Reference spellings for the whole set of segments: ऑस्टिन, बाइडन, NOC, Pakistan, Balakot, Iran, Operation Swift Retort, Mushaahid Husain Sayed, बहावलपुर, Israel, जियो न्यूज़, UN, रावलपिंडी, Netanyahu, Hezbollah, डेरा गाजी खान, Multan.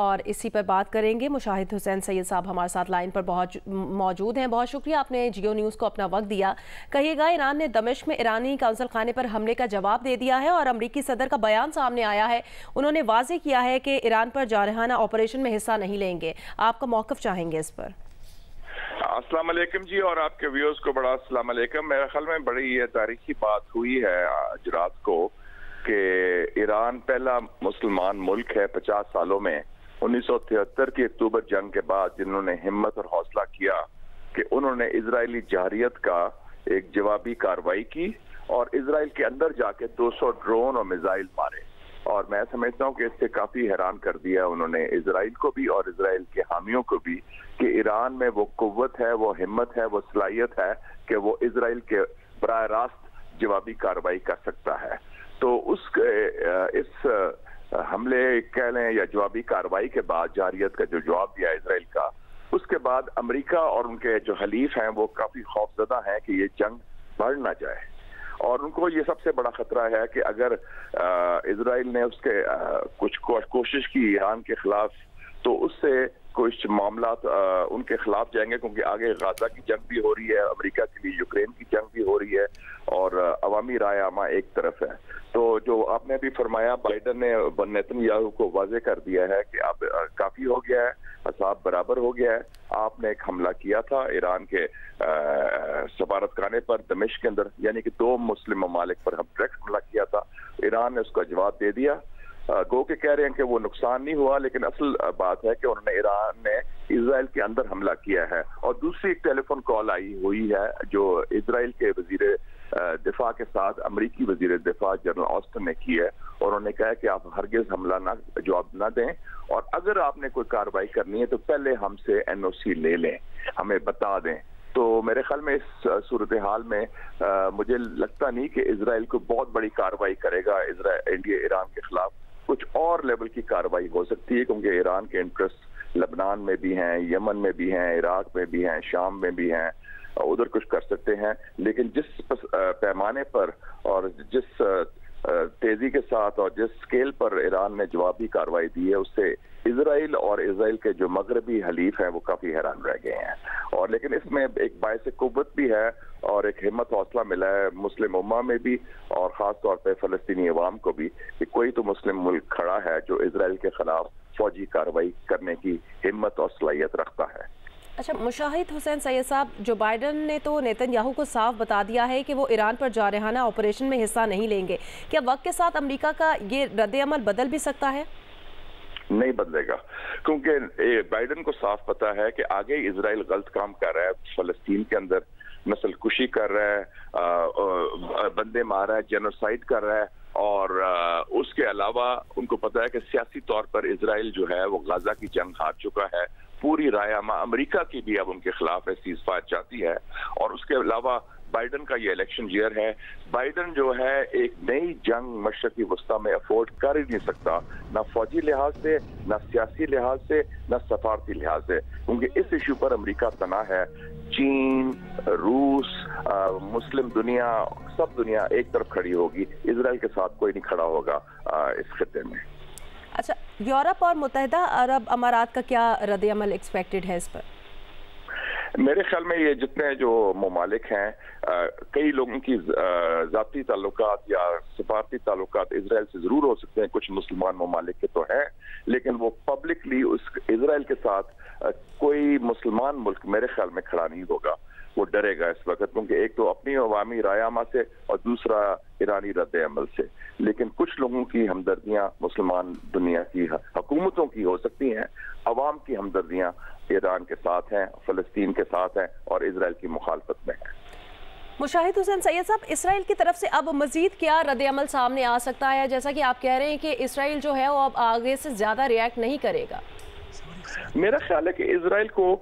और इसी पर बात करेंगे। मुशाहिद हुसैन सैयद साहब हमारे साथ लाइन पर बहुत मौजूद हैं। बहुत शुक्रिया, आपने जियो न्यूज़ को अपना वक्त दिया। कहिएगा, ईरान ने दमिश्क में ईरानी काउंसिल खाने पर हमले का जवाब दे दिया है और अमरीकी सदर का बयान सामने आया है। उन्होंने वाजे किया है कि ईरान पर जारहाना ऑपरेशन में हिस्सा नहीं लेंगे। आपका मौक़िफ़ चाहेंगे इस पर। अस्सलाम वालेकुम जी, और आपके व्यूअर्स को बड़ा अस्सलाम वालेकुम। मेरे ख्याल में बड़ी ये तारीखी बात हुई है आज रात को कि ईरान पहला मुसलमान मुल्क है 50 सालों में 1973 की अक्टूबर जंग के बाद जिन्होंने हिम्मत और हौसला किया कि उन्होंने इजरायली जहरियत का एक जवाबी कार्रवाई की और इजराइल के अंदर जाके 200 ड्रोन और मिसाइल मारे। और मैं समझता हूँ कि इससे काफी हैरान कर दिया उन्होंने इजराइल को भी और इजराइल के हामियों को भी कि ईरान में वो कुव्वत है, वो हिम्मत है, वो सलाहियत है कि वो इजराइल के बराह रास्त जवाबी कार्रवाई कर सकता है। तो उस इस हमले कह लें या जवाबी कार्रवाई के बाद जारियत का जो जवाब दिया इजराइल का, उसके बाद अमेरिका और उनके जो हलीफ हैं वो काफी खौफजदा हैं कि ये जंग बढ़ ना जाए। और उनको ये सबसे बड़ा खतरा है कि अगर इजराइल ने उसके कुछ कोशिश की ईरान के खिलाफ, तो उससे कुछ मामला उनके खिलाफ जाएंगे, क्योंकि आगे गाजा की जंग भी हो रही है अमेरिका के लिए, यूक्रेन की जंग भी हो रही है और अवामी राय आमा एक तरफ है। तो जो आपने भी फरमाया, बाइडन ने नेतन्याहू को वाजे कर दिया है कि अब काफी हो गया है, असाब बराबर हो गया है। आपने एक हमला किया था ईरान के सफारतखाने पर दमिश्क के अंदर, यानी कि 2 मुस्लिम ममालिक पर हम डायरेक्ट हमला किया था। ईरान ने उसका जवाब दे दिया। गो के कह रहे हैं कि वो नुकसान नहीं हुआ, लेकिन असल बात है कि उन्होंने ईरान ने इजराइल के अंदर हमला किया है। और दूसरी एक टेलीफोन कॉल आई हुई है जो इजराइल के वजीर दिफा के साथ अमरीकी वजीर दिफा जनरल ऑस्टिन ने की है, और उन्होंने कहा कि आप हरगिज हमला ना जवाब ना दें, और अगर आपने कोई कार्रवाई करनी है तो पहले हमसे NOC ले लें, हमें बता दें। तो मेरे ख्याल में इस सूरत हाल में मुझे लगता नहीं कि इजराइल को बहुत बड़ी कार्रवाई करेगा इंडिया ईरान के खिलाफ। कुछ और लेवल की कार्रवाई हो सकती है, क्योंकि ईरान के इंटरेस्ट लबनान में भी हैं, यमन में भी हैं, इराक में भी हैं, शाम में भी हैं, उधर कुछ कर सकते हैं। लेकिन जिस पैमाने पर और जिस तेजी के साथ और जिस स्केल पर ईरान ने जवाबी कार्रवाई दी है, उससे इजराइल और इजराइल के जो मगरबी हलीफ हैं वो काफी हैरान रह गए हैं। और लेकिन इसमें एक बायस कुव्वत भी है और एक हिम्मत हौसला मिला है मुस्लिम उम्मा में भी और खास तौर पे फलस्तीनी अवाम को भी कि कोई तो मुस्लिम मुल्क खड़ा है जो इजराइल के खिलाफ फौजी कार्रवाई करने की हिम्मत और सलाहियत रखता है। अच्छा मुशाहिद हुसैन सैयद साहब, जो बाइडन ने तो नेतन्याहू को साफ बता दिया है कि वो ईरान पर जारहाना ऑपरेशन में हिस्सा नहीं लेंगे। क्या वक्त के साथ अमेरिका का ये रद्द-ए-अमल बदल भी सकता है? नहीं बदलेगा, क्योंकि बाइडन को साफ पता है कि आगे इजराइल गलत काम कर रहा है, फलस्तीन के अंदर नस्ल कुशी कर रहा है, बंदे मार रहा है, जेनोसाइड कर रहा है। और उसके अलावा उनको पता है कि सियासी तौर पर इजराइल जो है वो गाजा की जंग हार चुका है। पूरी राय आमा अमेरिका की भी अब उनके खिलाफ है, सीज फायर चाहती है। और उसके अलावा बाइडन का ये इलेक्शन ईयर है, बाइडन जो है एक नई जंग मशरक़ी वस्ता में अफोर्ड कर ही नहीं सकता, ना फौजी लिहाज से, ना सियासी लिहाज से, ना सफारती लिहाज से, क्योंकि इस इशू पर अमेरिका तना है। चीन, रूस, मुस्लिम दुनिया, सब दुनिया एक तरफ खड़ी होगी, इजराइल के साथ कोई नहीं खड़ा होगा इस खित्ते में। अच्छा, यूरोप और मुत्तहदा अरब अमारात का क्या रद्द-ए-अमल एक्सपेक्टेड है इस पर? मेरे ख्याल में ये जितने जो ममालिक हैं, कई लोगों की ज़ाती ताल्लुकात या सफारती ताल्लुकात इजराइल से ज़रूर हो सकते हैं, कुछ मुसलमान ममालिक के तो हैं, लेकिन वो पब्लिकली उस इजराइल के साथ कोई मुसलमान मुल्क मेरे ख्याल में खड़ा नहीं होगा। वो डरेगा इस वक्त, क्योंकि एक तो अपनी अवामी रायआमा से और दूसरा ईरानी रद्द-ए-अमल से। लेकिन कुछ लोगों की हमदर्दियाँ मुसलमान दुनिया की हुकूमतों की हो सकती हैं, अवाम की हमदर्दियाँ ईरान के साथ हैं, फ़लस्तीन के साथ हैं और इजराइल की मुखालफत में हैं। मुशाहिद हुसैन सैयद साहब, इसराइल की तरफ से अब मज़ीद क्या रद्द-ए-अमल सामने आ सकता है, जैसा कि आप कह रहे हैं कि इसराइल जो है वो अब आगे से ज़्यादा रिएक्ट नहीं करेगा? मेरा ख्याल है कि इजराइल को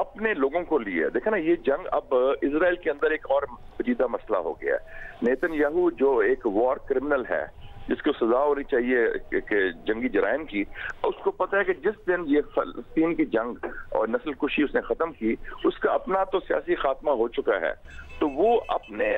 अपने लोगों को लिए देखे ना, ये जंग अब इजराइल के अंदर एक और पेचीदा मसला हो गया है। नेतन्याहू जो एक वॉर क्रिमिनल है, जिसको सजा होनी चाहिए कि जंगी जराइम की, उसको पता है कि जिस दिन ये फलस्तीन की जंग और नस्लकुशी उसने ख़त्म की, उसका अपना तो सियासी खात्मा हो चुका है। तो वो अपने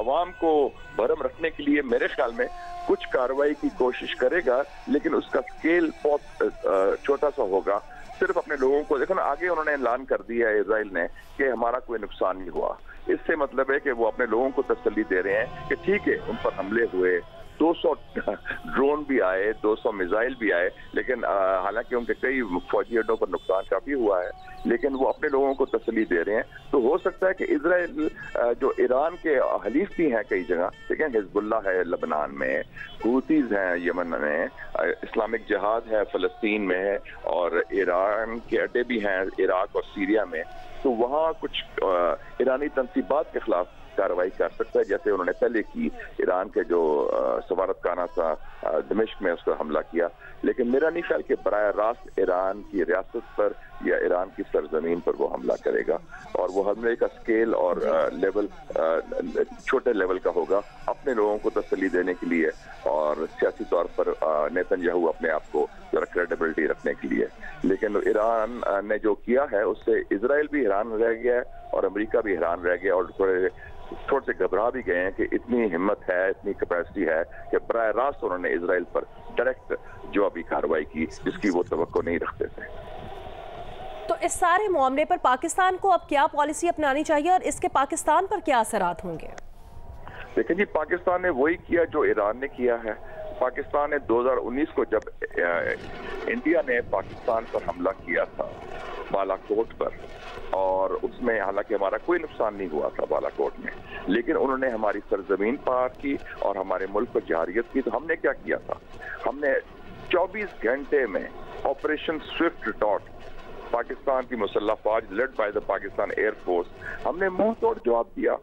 आवाम को भरम रखने के लिए मेरे ख्याल में कुछ कार्रवाई की कोशिश करेगा, लेकिन उसका स्केल बहुत छोटा सा होगा। सिर्फ अपने लोगों को देखो ना, आगे उन्होंने ऐलान कर दिया है इसराइल ने कि हमारा कोई नुकसान नहीं हुआ। इससे मतलब है कि वो अपने लोगों को तसल्ली दे रहे हैं कि ठीक है, उन पर हमले हुए, 200 ड्रोन भी आए, 200 मिसाइल भी आए, लेकिन हालांकि उनके कई फौजी अड्डों पर नुकसान काफी हुआ है, लेकिन वो अपने लोगों को तसल्ली दे रहे हैं। तो हो सकता है कि इसराइल जो ईरान के हलीफ भी हैं कई जगह, ठीक है, हिजबुल्ला है लबनान में, हूतीज़ हैं यमन में, इस्लामिक जिहाद है फ़लस्तीन में है, और ईरान के अड्डे भी हैं इराक और सीरिया में, तो वहाँ कुछ ईरानी तनसीबात के खिलाफ कार्रवाई कर सकता है, जैसे उन्होंने पहले की ईरान के जो सफारतखाना था दमिश्क में, उसका हमला किया। लेकिन मेरा नहीं ख्याल कि बराह रास्त ईरान की रियासत पर या ईरान की सरजमीन पर वो हमला करेगा, और वो हमले का स्केल और लेवल छोटे लेवल का होगा, अपने लोगों को तसल्ली देने के लिए और सियासी तौर पर नेतन्याहू अपने आप को जरा क्रेडिबिलिटी रखने के लिए। लेकिन ईरान ने जो किया है उससे इसराइल भी हैरान रह गया है और अमेरिका भी हैरान रह गया, और थोड़े से घबरा भी गए हैं कि इतनी हिम्मत है, इतनी कैपेसिटी है कि बराह रास्त उन्होंने इसराइल पर डायरेक्ट जवाबी कार्रवाई की, जिसकी वो तवक्को नहीं रखते थे। तो इस सारे मामले पर पाकिस्तान को अब क्या पॉलिसी अपनानी चाहिए और इसके पाकिस्तान पर क्या असरात होंगे? देखिए जी, पाकिस्तान ने वही किया जो ईरान ने किया है। पाकिस्तान ने 2019 को जब इंडिया ने पाकिस्तान पर हमला किया था बालाकोट पर, और उसमें हालांकि हमारा कोई नुकसान नहीं हुआ था बालाकोट में, लेकिन उन्होंने हमारी सरजमीन पार की और हमारे मुल्क को जहारियत की। तो हमने क्या किया था? हमने 24 घंटे में ऑपरेशन स्विफ्ट रिटॉर्ट, पाकिस्तान की मुसल्लह फौज led by the Pakistan air force, हमने मुंह तोड़ जवाब दिया।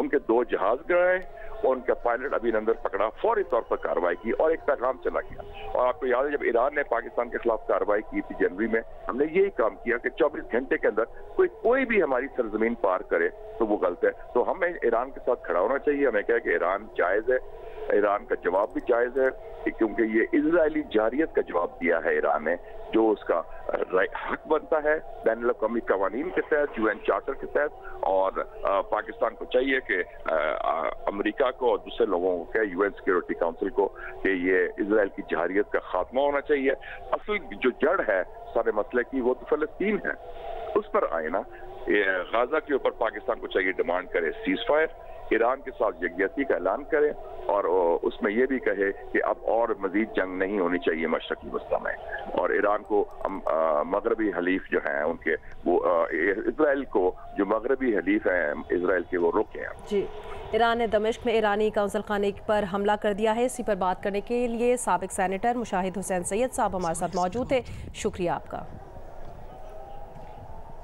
उनके 2 जहाज गिराए और उनका पायलट अभिनंदन पकड़ा, फौरी तौर पर कार्रवाई की और एक पैगाम चला गया। और आपको याद है जब ईरान ने पाकिस्तान के खिलाफ कार्रवाई की थी जनवरी में, हमने यही काम किया कि 24 घंटे के अंदर कोई भी हमारी सरजमीन पार करे तो वो गलत है। तो हमें ईरान के साथ खड़ा होना चाहिए, हमें कहा कि ईरान जायज़ है, ईरान का जवाब भी जायज़ है, क्योंकि ये इजरायली जारियत का जवाब दिया है ईरान ने, जो उसका हक बनता है बैनुल-अक़वामी क़वानीन के तहत, UN चार्टर के तहत। और पाकिस्तान को चाहिए कि अमेरिका को और दूसरे लोगों को, UN सिक्योरिटी काउंसिल को, कि ये इसराइल की जहारियत का खात्मा होना चाहिए। असल जो जड़ है सारे मसले की वो तो फ़लस्तीन है, उस पर आए ना। गाजा के ऊपर पाकिस्तान को चाहिए डिमांड करे सीज फायर, ईरान के साथ यकजहती का ऐलान करें और उसमें यह भी कहे कि अब और मजीद जंग नहीं होनी चाहिए मशरक़ी वस्ता में, और ईरान को मगरबी हलीफ जो हैं उनके वो इसराइल को जो मगरबी हलीफ हैं इसराइल के वो रोकें। जी, ईरान ने दमिश्क में ईरानी काउंसिल खाने पर हमला कर दिया है। इसी पर बात करने के लिए साबिक सेनेटर मुशाहिद हुसैन सैयद साहब हमारे साथ मौजूद थे। शुक्रिया आपका।